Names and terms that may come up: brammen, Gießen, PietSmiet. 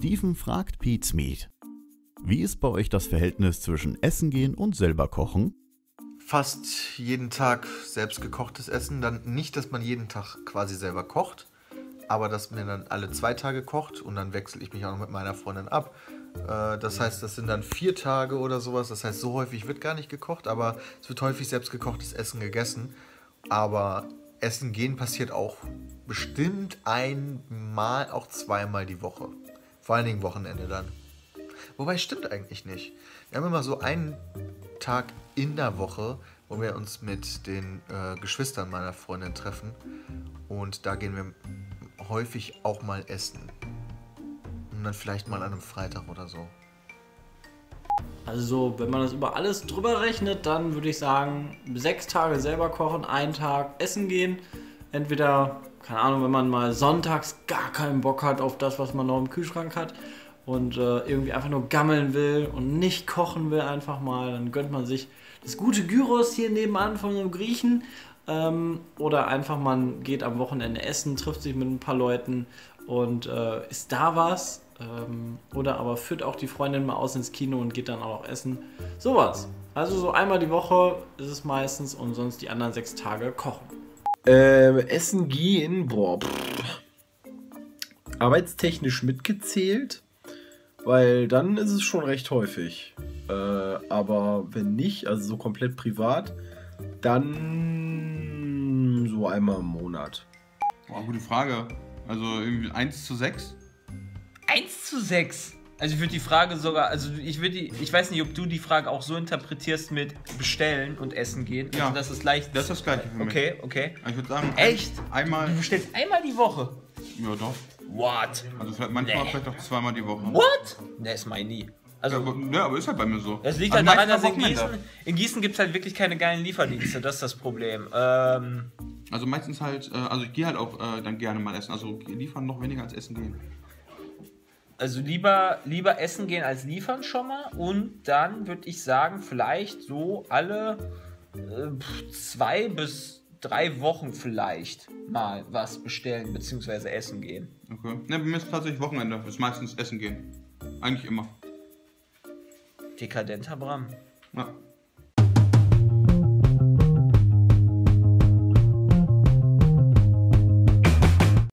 Steven fragt PietSmiet: Wie ist bei euch das Verhältnis zwischen Essen gehen und selber kochen? Fast jeden Tag selbst gekochtes Essen. Dann nicht, dass man jeden Tag quasi selber kocht, aber dass man dann alle 2 Tage kocht und dann wechsle ich mich auch noch mit meiner Freundin ab. Das heißt, das sind dann 4 Tage oder sowas. Das heißt, so häufig wird gar nicht gekocht, aber es wird häufig selbst gekochtes Essen gegessen. Aber Essen gehen passiert auch bestimmt einmal, auch 2-mal die Woche. Vor allen Dingen Wochenende dann. Wobei, stimmt eigentlich nicht. Wir haben immer so einen Tag in der Woche, wo wir uns mit den Geschwistern meiner Freundin treffen. Und da gehen wir häufig auch mal essen. Und dann vielleicht mal an einem Freitag oder so. Also, wenn man das über alles drüber rechnet, dann würde ich sagen, 6 Tage selber kochen, 1 Tag essen gehen. Entweder, keine Ahnung, wenn man mal sonntags gar keinen Bock hat auf das, was man noch im Kühlschrank hat. Und irgendwie einfach nur gammeln will und nicht kochen will einfach mal, dann gönnt man sich das gute Gyros hier nebenan von einem Griechen. Oder einfach man geht am Wochenende essen, trifft sich mit ein paar Leuten und isst da was. Oder aber führt auch die Freundin mal aus ins Kino und geht dann auch essen. Sowas. Also so einmal die Woche ist es meistens und sonst die anderen 6 Tage kochen. Essen gehen, boah. Arbeitstechnisch mitgezählt. Weil dann ist es schon recht häufig. Aber wenn nicht, also so komplett privat, dann so einmal im Monat. Boah, gute Frage. Also irgendwie 1:6? 1:6? Also ich würde die Frage sogar, ich weiß nicht, ob du die Frage auch so interpretierst mit bestellen und essen gehen. Also ja, das ist leicht. Das ist das Gleiche für mich. Okay. Ich würde sagen, echt? Einmal. Du bestellst einmal die Woche? Ja, doch. What? Also vielleicht manchmal vielleicht auch 2-mal die Woche. What? Ne, ist mein nie. Also, ja, aber ist halt bei mir so. Das liegt halt daran, dass in Gießen gibt es halt wirklich keine geilen Lieferdienste, das ist das Problem. Also meistens halt, also ich gehe halt auch dann gerne mal essen, also liefern noch weniger als essen gehen. Also lieber essen gehen als liefern schon mal und dann würde ich sagen, vielleicht so alle 2 bis 3 Wochen vielleicht mal was bestellen bzw. essen gehen. Okay. Ne, bei mir ist tatsächlich Wochenende. Das ist meistens essen gehen. Eigentlich immer. Dekadenter Bram. Ja.